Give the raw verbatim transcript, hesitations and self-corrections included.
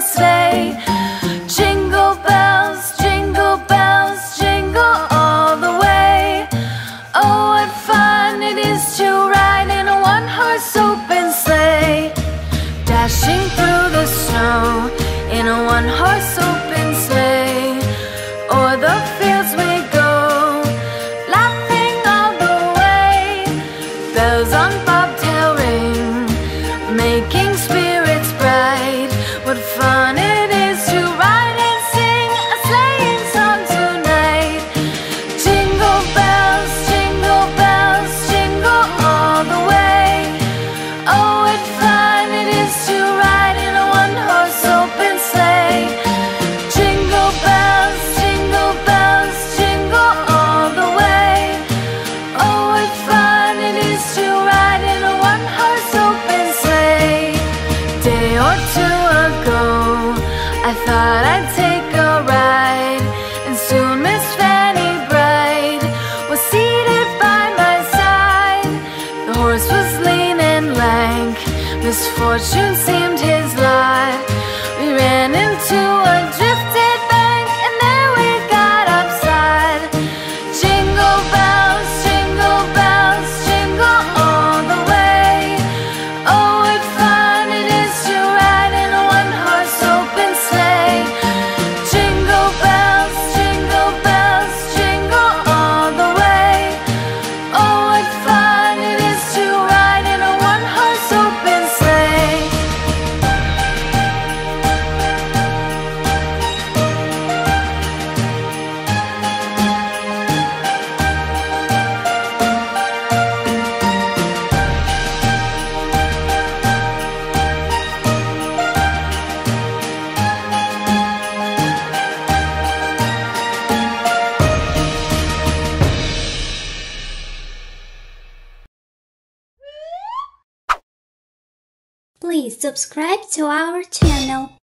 and sleigh. Jingle bells, jingle bells, jingle all the way. Oh, what fun it is to ride in a one-horse open sleigh. Dashing through the snow in a one-horse open sleigh. O'er the fields we go, laughing all the way. Bells on bobtail ring, making spirits bright. What fun it is to ride and sing a sleighing song tonight. Jingle bells, jingle bells, jingle all the way. Oh, what fun it is to ride in a one-horse open sleigh. Jingle bells, jingle bells, jingle all the way. Oh, what fun it is to ride in a one-horse open sleigh. Day or two ago, I thought I'd take a ride, and soon Miss Fanny Bright was seated by my side. The horse was lean and lank, misfortune seemed his lot. We ran into a drifted bank, and there we got upside. Jingle bells, jingle bells, jingle all the way. Oh, what fun it is to ride in a one-horse open sleigh. Jingle bells, jingle bells, jingle all the way. Oh, what fun it is to ride in a one-horse open sleigh. Please subscribe to our channel.